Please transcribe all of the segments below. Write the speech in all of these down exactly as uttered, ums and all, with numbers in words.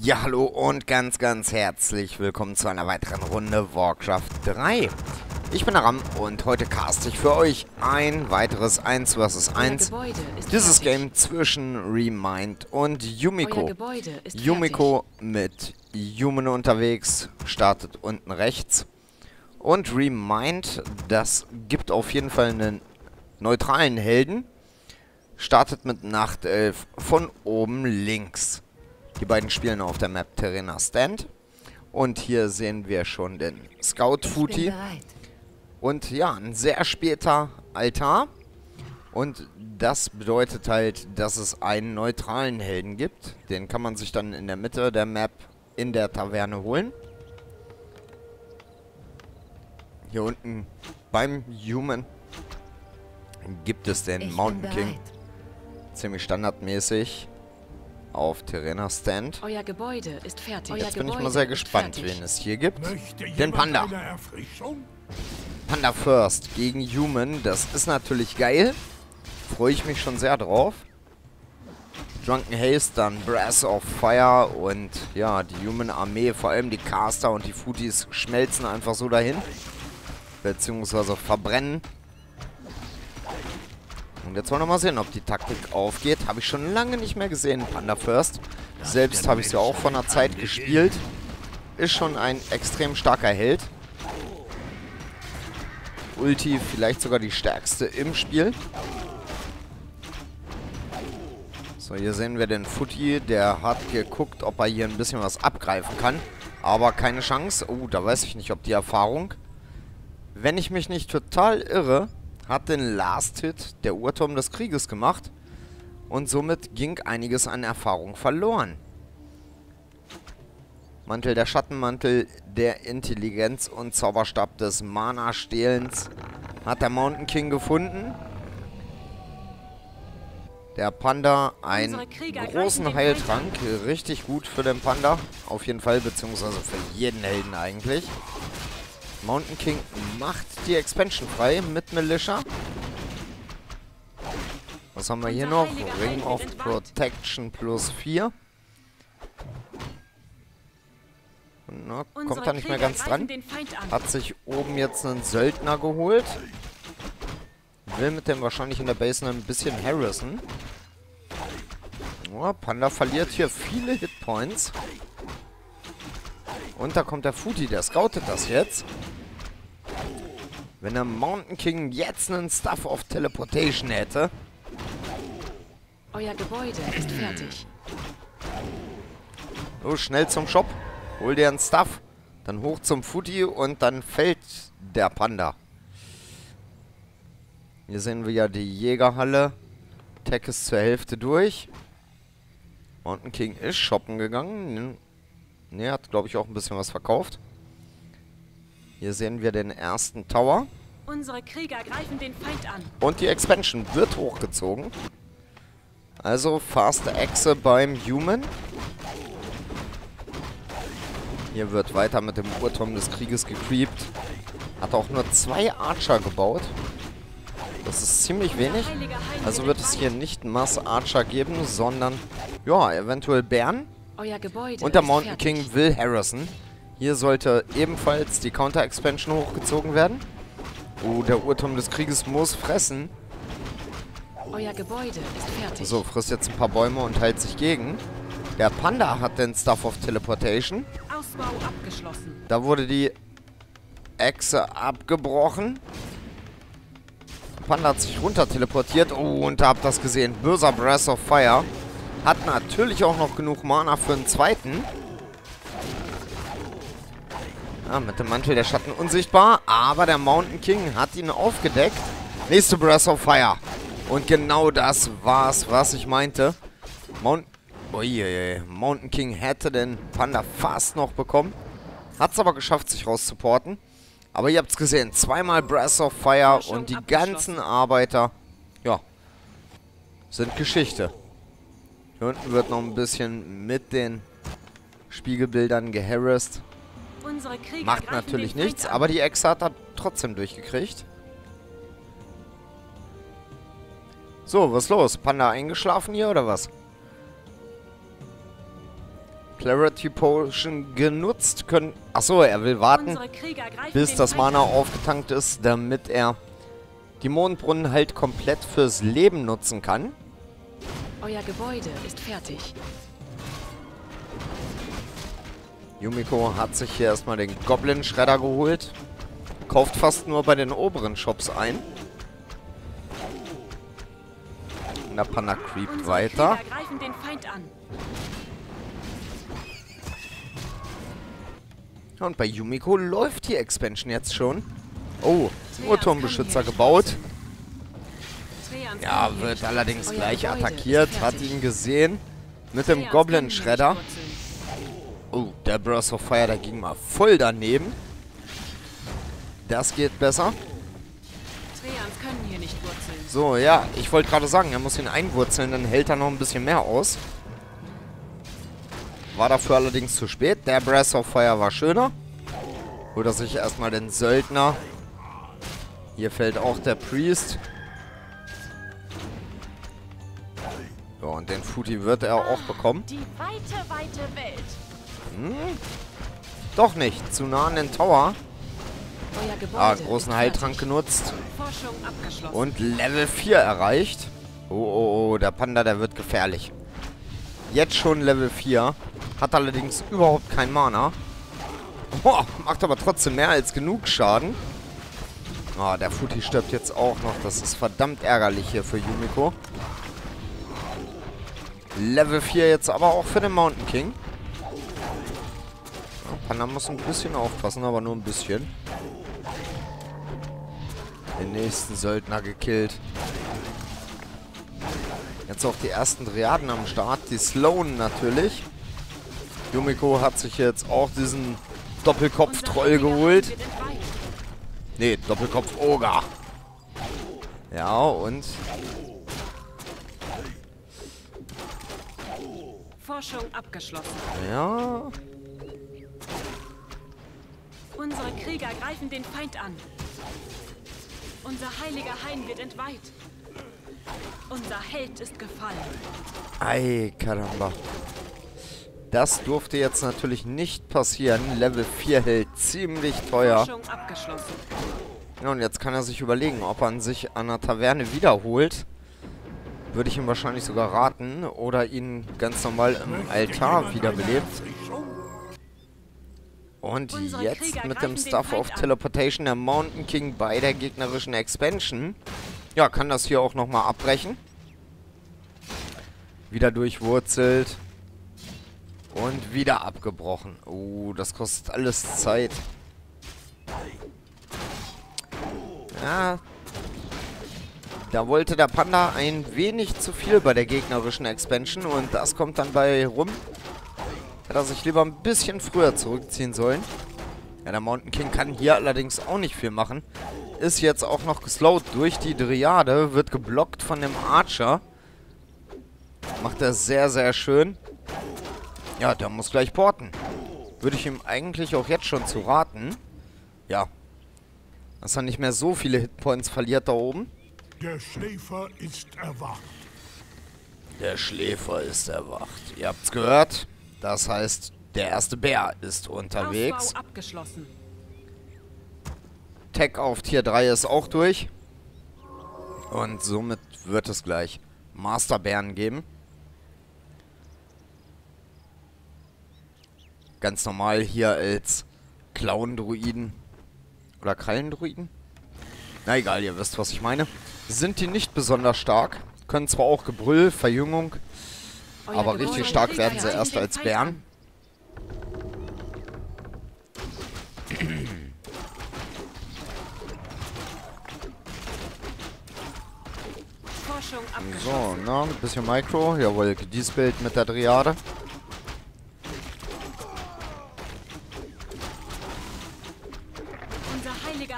Ja, hallo und ganz, ganz herzlich willkommen zu einer weiteren Runde Warcraft drei. Ich bin der Ram und heute caste ich für euch ein weiteres eins gegen eins. Dieses Game zwischen Remind und Yumiko. Yumiko mit Yumine unterwegs, startet unten rechts. Und Remind, das gibt auf jeden Fall einen neutralen Helden, startet mit Nachtelf von oben links. Die beiden spielen auf der Map Terena Stand. Und hier sehen wir schon den Scout-Futi. Und ja, ein sehr später Altar. Und das bedeutet halt, dass es einen neutralen Helden gibt. Den kann man sich dann in der Mitte der Map in der Taverne holen. Hier unten beim Human gibt es den Mountain King. Ziemlich standardmäßig. Auf Terena Stand. Euer Gebäude ist fertig. Euer Jetzt bin Gebäude ich mal sehr gespannt, wen es hier gibt. Den Panda. Panda First gegen Human. Das ist natürlich geil. Freue ich mich schon sehr drauf. Drunken Haste, dann Breath of Fire und ja, die Human Armee, vor allem die Caster und die Footies schmelzen einfach so dahin. Beziehungsweise verbrennen. Und jetzt wollen wir mal sehen, ob die Taktik aufgeht. Habe ich schon lange nicht mehr gesehen, Panda First. Selbst habe ich es ja auch vor einer Zeit gespielt. Ist schon ein extrem starker Held. Ulti, vielleicht sogar die stärkste im Spiel. So, hier sehen wir den Footy. Der hat geguckt, ob er hier ein bisschen was abgreifen kann. Aber keine Chance. Oh, da weiß ich nicht, ob die Erfahrung... Wenn ich mich nicht total irre... Hat den Last-Hit der Uhrturm des Krieges gemacht. Und somit ging einiges an Erfahrung verloren. Mantel der Schatten, Mantel der Intelligenz und Zauberstab des Mana-Stehlens hat der Mountain King gefunden. Der Panda einen großen Heiltrank. Richtig gut für den Panda. Auf jeden Fall, beziehungsweise für jeden Helden eigentlich. Mountain King macht die Expansion frei mit Militia. Was haben wir hier noch? Ring of Protection plus vier. Na, kommt da nicht mehr ganz dran. Hat sich oben jetzt einen Söldner geholt. Will mit dem wahrscheinlich in der Base ein bisschen harassen. Oh, Panda verliert hier viele Hitpoints. Und da kommt der Footy, der scoutet das jetzt. Wenn der Mountain King jetzt einen Staff of Teleportation hätte. Euer Gebäude ist fertig. So, schnell zum Shop. Hol dir einen Staff. Dann hoch zum Footy und dann fällt der Panda. Hier sehen wir ja die Jägerhalle. Tech ist zur Hälfte durch. Mountain King ist shoppen gegangen. Ne, hat, glaube ich, auch ein bisschen was verkauft. Hier sehen wir den ersten Tower. Unsere Krieger greifen den Feind an. Und die Expansion wird hochgezogen. Also, faste Echse beim Human. Hier wird weiter mit dem Uhrturm des Krieges gecreept. Hat auch nur zwei Archer gebaut. Das ist ziemlich wenig. Also wird es hier nicht Mass Archer geben, sondern, ja, eventuell Bären. Euer Gebäude und der Mountain King will harassen. Hier sollte ebenfalls die Counter-Expansion hochgezogen werden. Oh, der Uhrturm des Krieges muss fressen. Euer Gebäude ist fertig. So, frisst jetzt ein paar Bäume und hält sich gegen. Der Panda hat den Staff of Teleportation. Ausbau abgeschlossen. Da wurde die Echse abgebrochen. Der Panda hat sich runter teleportiert. Oh, und da habt ihr das gesehen. Böser Breath of Fire. Hat natürlich auch noch genug Mana für einen zweiten. Ah, mit dem Mantel der Schatten unsichtbar. Aber der Mountain King hat ihn aufgedeckt. Nächste Breath of Fire. Und genau das war's, was ich meinte. Mount Uiuiui. Mountain King hätte den Panda fast noch bekommen. Hat's aber geschafft, sich rauszuporten. Aber ihr habt's gesehen. Zweimal Breath of Fire und die ganzen Arbeiter, ja, sind Geschichte. Hier unten wird noch ein bisschen mit den Spiegelbildern geharrest. Macht natürlich nichts, aber die Echse hat er trotzdem durchgekriegt. So, was ist los? Panda eingeschlafen hier oder was? Clarity Potion genutzt können. Achso, er will warten, bis das Mana aufgetankt ist, damit er die Mondbrunnen halt komplett fürs Leben nutzen kann. Euer Gebäude ist fertig. Yumiko hat sich hier erstmal den Goblin-Schredder geholt. Kauft fast nur bei den oberen Shops ein. Und der Panda creept weiter. Und bei Yumiko läuft die Expansion jetzt schon. Oh, Urturmbeschützer gebaut. Ja, wird allerdings gleich attackiert. Hat ihn gesehen. Mit dem Goblin-Schredder. Oh, der Burst of Fire, der ging mal voll daneben. Das geht besser. So, ja, ich wollte gerade sagen, er muss ihn einwurzeln, dann hält er noch ein bisschen mehr aus. War dafür allerdings zu spät. Der Breath of Fire war schöner. Holt er sich erstmal den Söldner. Hier fällt auch der Priest. Ja, und den Futi wird er auch bekommen. Die weite, weite Welt. Hm? Doch nicht. Zu nah an den Tower. Ah, großen Heiltrank genutzt. Und Level vier erreicht. Oh, oh, oh, der Panda, der wird gefährlich. Jetzt schon Level vier. Hat allerdings überhaupt kein Mana. Boah, macht aber trotzdem mehr als genug Schaden. Ah, der Futi stirbt jetzt auch noch. Das ist verdammt ärgerlich hier für Yumiko. Level vier jetzt aber auch für den Mountain King. Der Panda muss ein bisschen aufpassen, aber nur ein bisschen. Den nächsten Söldner gekillt. Jetzt auch die ersten Driaden am Start. Die Sloan natürlich. Yumiko hat sich jetzt auch diesen Doppelkopf-Troll geholt. Ne, Doppelkopf-Oger. Ja, und... Forschung abgeschlossen. Ja... Unsere Krieger greifen den Feind an. Unser heiliger Hain wird entweiht. Unser Held ist gefallen. Ei, Karamba. Das durfte jetzt natürlich nicht passieren. Level vier hält ziemlich teuer. Ja, und jetzt kann er sich überlegen, ob er sich an der Taverne wiederholt. Würde ich ihm wahrscheinlich sogar raten. Oder ihn ganz normal im Altar wiederbelebt. Und jetzt mit dem Staff of Teleportation der Mountain King bei der gegnerischen Expansion. Ja, kann das hier auch nochmal abbrechen. Wieder durchwurzelt. Und wieder abgebrochen. Oh, das kostet alles Zeit. Ja. Da wollte der Panda ein wenig zu viel bei der gegnerischen Expansion. Und das kommt dann bei rum. Hätte er sich lieber ein bisschen früher zurückziehen sollen. Ja, der Mountain King kann hier allerdings auch nicht viel machen. Ist jetzt auch noch geslowt durch die Dryade. Wird geblockt von dem Archer. Macht er sehr, sehr schön. Ja, der muss gleich porten. Würde ich ihm eigentlich auch jetzt schon zu raten. Ja. Dass er nicht mehr so viele Hitpoints verliert da oben. Der Schläfer ist erwacht. Der Schläfer ist erwacht. Ihr habt's gehört. Das heißt, der erste Bär ist unterwegs. Tech auf Tier drei ist auch durch. Und somit wird es gleich Masterbären geben. Ganz normal hier als Clown-Druiden. Oder Krallendruiden? Na egal, ihr wisst, was ich meine. Sind die nicht besonders stark. Können zwar auch Gebrüll, Verjüngung... Aber richtig stark werden sie erst als Bären. So, na, ein bisschen Micro. Jawohl, gediespelt mit der Dryade.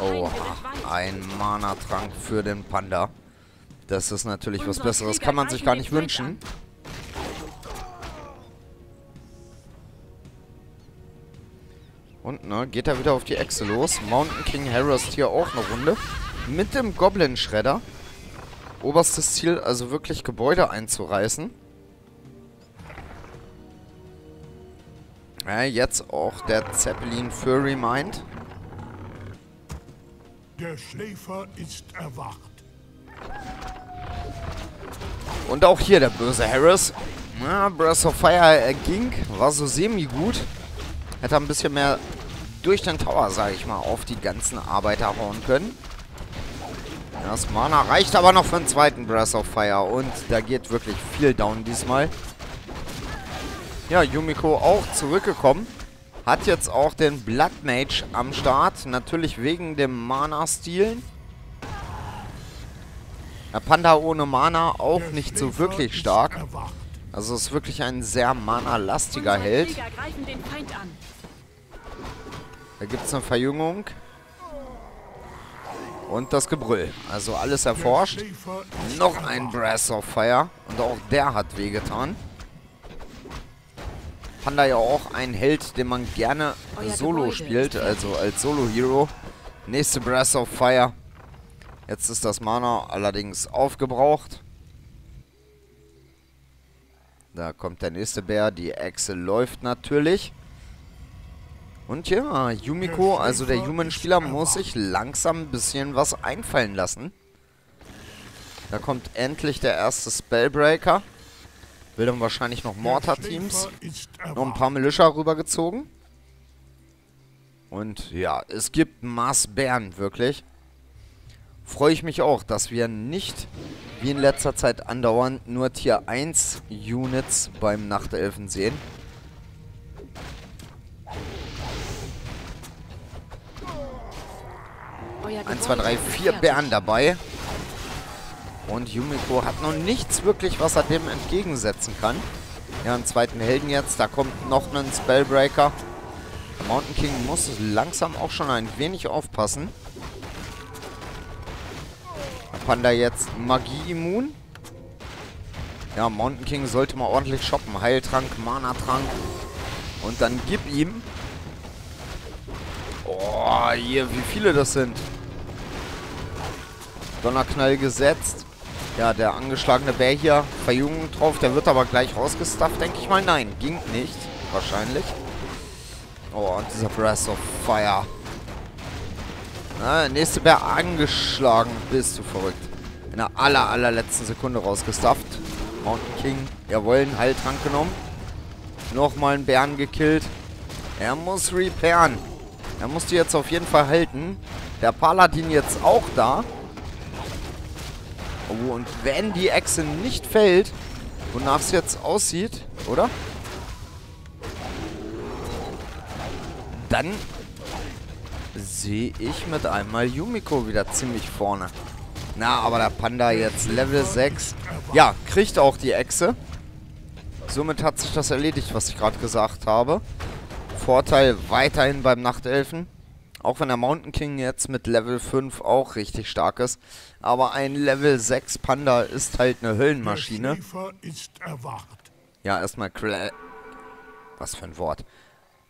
Oh, ein Mana-Trank für den Panda. Das ist natürlich was Besseres. Kann man sich gar nicht wünschen. Und, ne, geht er wieder auf die Echse los. Mountain King harassed hier auch eine Runde. Mit dem Goblin-Schredder. Oberstes Ziel, also wirklich Gebäude einzureißen. Ja, jetzt auch der Zeppelin für Remind. Der Schläfer ist erwacht. Und auch hier der böse Harris. Ja, Breath of Fire äh, ging, war so semi-gut. Hätte ein bisschen mehr durch den Tower, sage ich mal, auf die ganzen Arbeiter hauen können. Das Mana reicht aber noch für den zweiten Breath of Fire. Und da geht wirklich viel down diesmal. Ja, Yumiko auch zurückgekommen. Hat jetzt auch den Bloodmage am Start. Natürlich wegen dem Mana-Stealen. Der Panda ohne Mana auch der nicht so wirklich stark. Also ist wirklich ein sehr mana-lastiger Held. Da gibt es eine Verjüngung. Und das Gebrüll. Also alles erforscht. Noch ein Breath of Fire. Und auch der hat wehgetan. Panda ja auch ein Held, den man gerne solo spielt. Also als Solo-Hero. Nächste Breath of Fire. Jetzt ist das Mana allerdings aufgebraucht. Da kommt der nächste Bär. Die Echse läuft natürlich. Und ja, Yumiko, also der Human-Spieler, muss sich langsam ein bisschen was einfallen lassen. Da kommt endlich der erste Spellbreaker. Will dann wahrscheinlich noch Mortar-Teams. Noch ein paar Militia rübergezogen. Und ja, es gibt Marsbären, wirklich. Freue ich mich auch, dass wir nicht, wie in letzter Zeit andauernd, nur Tier eins Units beim Nachtelfen sehen. eins, zwei, drei, vier Bären dabei. Und Yumiko hat noch nichts wirklich, was er dem entgegensetzen kann. Ja, einen zweiten Helden jetzt. Da kommt noch ein Spellbreaker. Der Mountain King muss langsam auch schon ein wenig aufpassen. Panda jetzt Magie-immun. Ja, Mountain King sollte mal ordentlich shoppen. Heiltrank, Mana-Trank. Und dann gib ihm. Oh, hier, wie viele das sind. Donnerknall gesetzt. Ja, der angeschlagene Bär hier. Verjüngung drauf. Der wird aber gleich rausgestafft, denke ich mal. Nein, ging nicht. Wahrscheinlich. Oh, und dieser Breath of Fire. Na, nächste Bär angeschlagen. Bist du verrückt. In der aller, allerletzten Sekunde rausgestafft. Mountain King. Jawohl, einen Heiltrank genommen. Nochmal einen Bären gekillt. Er muss repairen. Er muss die jetzt auf jeden Fall halten. Der Paladin jetzt auch da. Oh, und wenn die Echse nicht fällt, wonach es jetzt aussieht, oder? Dann sehe ich mit einmal Yumiko wieder ziemlich vorne. Na, aber der Panda jetzt Level sechs. Ja, kriegt auch die Echse. Somit hat sich das erledigt, was ich gerade gesagt habe. Vorteil weiterhin beim Nachtelfen. Auch wenn der Mountain King jetzt mit Level fünf auch richtig stark ist. Aber ein Level sechs Panda ist halt eine Höllenmaschine. Der Schläfer ist erwacht. Ja, erstmal Cla- Was für ein Wort.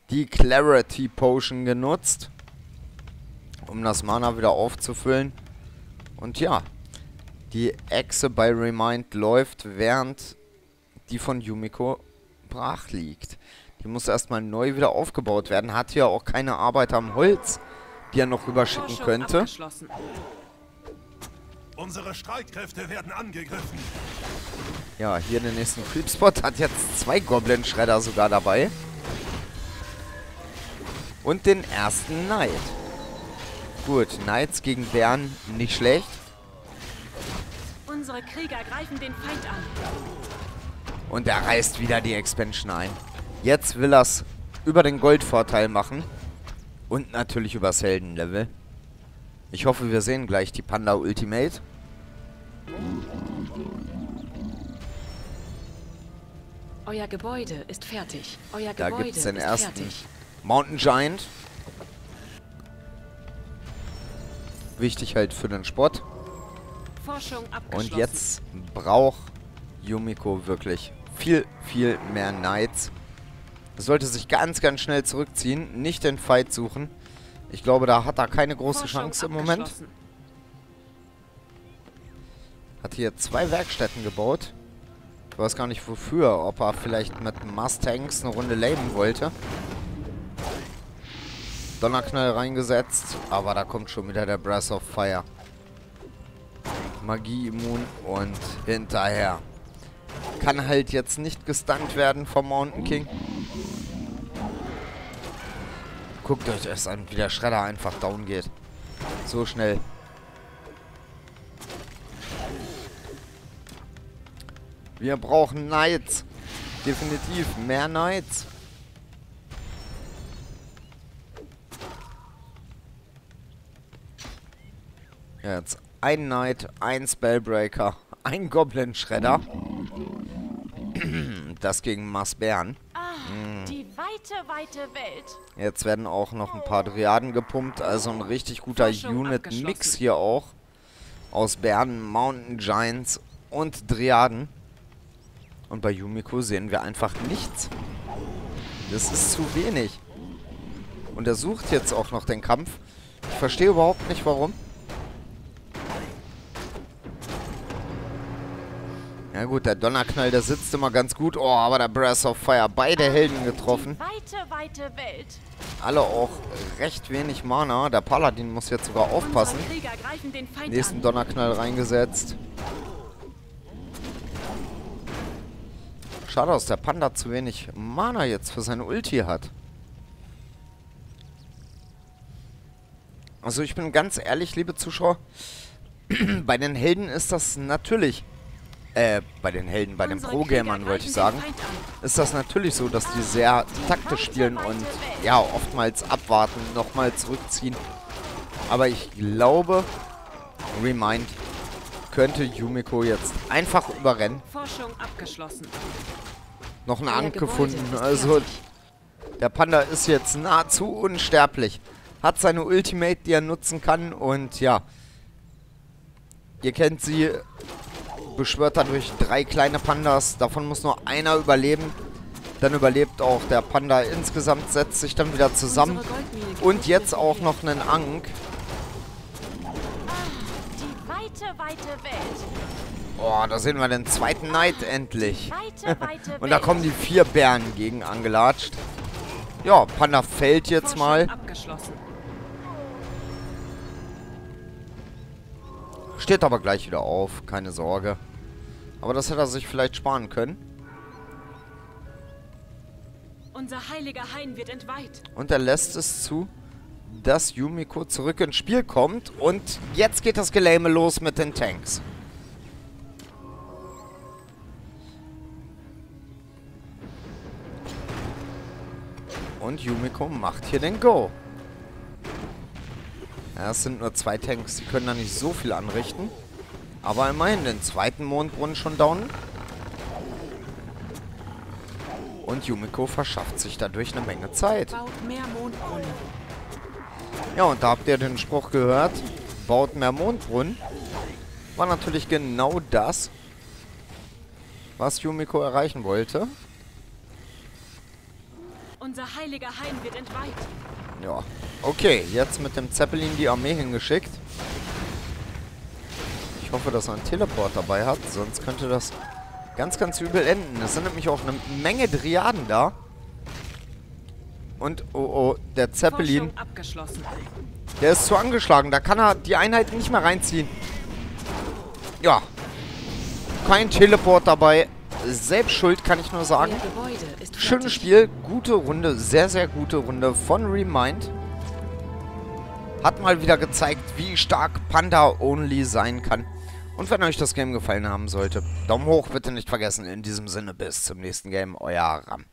Die Clarity Potion genutzt, um das Mana wieder aufzufüllen. Und ja, die Echse bei Remind läuft, während die von Yumiko brach liegt. Die muss erstmal neu wieder aufgebaut werden. Hat hier auch keine Arbeiter am Holz, die er noch rüberschicken könnte. Unsere Streitkräfte werden angegriffen. Ja, hier den nächsten Creepspot. Hat jetzt zwei Goblin-Schredder sogar dabei. Und den ersten Knight. Gut, Knights gegen Bären, nicht schlecht. Unsere Krieger greifen den Feind an. Und er reißt wieder die Expansion ein. Jetzt will er es über den Goldvorteil machen. Und natürlich übers Heldenlevel. Ich hoffe, wir sehen gleich die Panda Ultimate. Euer Gebäude ist fertig. Euer da Gebäude gibt's den ist ersten fertig. Mountain Giant. Wichtig halt für den Sport. Forschung abgeschlossen. Und jetzt braucht Yumiko wirklich viel, viel mehr Knights. Sollte sich ganz, ganz schnell zurückziehen. Nicht den Fight suchen. Ich glaube, da hat er keine große Forschung Chance im Moment. Hat hier zwei Werkstätten gebaut. Ich weiß gar nicht wofür, ob er vielleicht mit Mustangs eine Runde leben wollte. Donnerknall reingesetzt, aber da kommt schon wieder der Breath of Fire. Magie immun und hinterher. Kann halt jetzt nicht gestunt werden vom Mountain King. Guckt euch erst an, wie der Schredder einfach down geht. So schnell. Wir brauchen Knights. Definitiv mehr Knights. Jetzt ein Knight, ein Spellbreaker, ein Goblin-Schredder. Das gegen Marsbären. Hm. Die weite, weite Welt. Jetzt werden auch noch ein paar Dryaden gepumpt. Also ein richtig guter Unit-Mix hier auch. Aus Bären, Mountain Giants und Dryaden. Und bei Yumiko sehen wir einfach nichts. Das ist zu wenig. Und er sucht jetzt auch noch den Kampf. Ich verstehe überhaupt nicht, warum. Na gut, der Donnerknall, der sitzt immer ganz gut. Oh, aber der Breath of Fire. Beide Helden getroffen. Weite, weite Welt. Alle auch recht wenig Mana. Der Paladin muss jetzt sogar aufpassen. Nächsten Donnerknall reingesetzt. Schade, dass der Panda zu wenig Mana jetzt für seine Ulti hat. Also ich bin ganz ehrlich, liebe Zuschauer, bei den Helden ist das natürlich, äh, bei den Helden, bei den Pro-Gamern wollte ich sagen, ist das natürlich so, dass die sehr taktisch spielen und ja, oftmals abwarten, nochmal zurückziehen. Aber ich glaube, Remind könnte Yumiko jetzt einfach überrennen. Forschung abgeschlossen. Noch einen Ank gefunden. Also der Panda ist jetzt nahezu unsterblich. Hat seine Ultimate, die er nutzen kann. Und ja, ihr kennt sie. Beschwört dadurch drei kleine Pandas. Davon muss nur einer überleben. Dann überlebt auch der Panda insgesamt. Setzt sich dann wieder zusammen. Und jetzt auch noch einen Ank. Weite, weite Welt. Oh, da sehen wir den zweiten Knight endlich. Weite, weite Welt. Und da kommen die vier Bären gegen angelatscht. Ja, Panda fällt jetzt Forschung mal. Steht aber gleich wieder auf, keine Sorge. Aber das hätte er sich vielleicht sparen können. Unser heiliger Hain wird entweiht. Und er lässt es zu, dass Yumiko zurück ins Spiel kommt. Und jetzt geht das Gelähme los mit den Tanks. Und Yumiko macht hier den Go. Ja, es sind nur zwei Tanks. Die können da nicht so viel anrichten. Aber immerhin den zweiten Mondbrunnen schon down. Und Yumiko verschafft sich dadurch eine Menge Zeit. Baut mehr Mondbrunnen. Ja, und da habt ihr den Spruch gehört, baut mehr Mondbrunnen. War natürlich genau das, was Yumiko erreichen wollte. Unser heiliger Hain wird entweiht. Ja, okay, jetzt mit dem Zeppelin die Armee hingeschickt. Ich hoffe, dass er einen Teleport dabei hat, sonst könnte das ganz, ganz übel enden. Es sind nämlich auch eine Menge Dryaden da. Und, oh, oh, der Zeppelin, der ist zu angeschlagen. Da kann er die Einheit nicht mehr reinziehen. Ja. Kein Teleport dabei. Selbst schuld, kann ich nur sagen. Schönes Spiel. Gute Runde. Sehr, sehr gute Runde von Remind. Hat mal wieder gezeigt, wie stark Panda-Only sein kann. Und wenn euch das Game gefallen haben sollte, Daumen hoch bitte nicht vergessen. In diesem Sinne, bis zum nächsten Game. Euer Ram.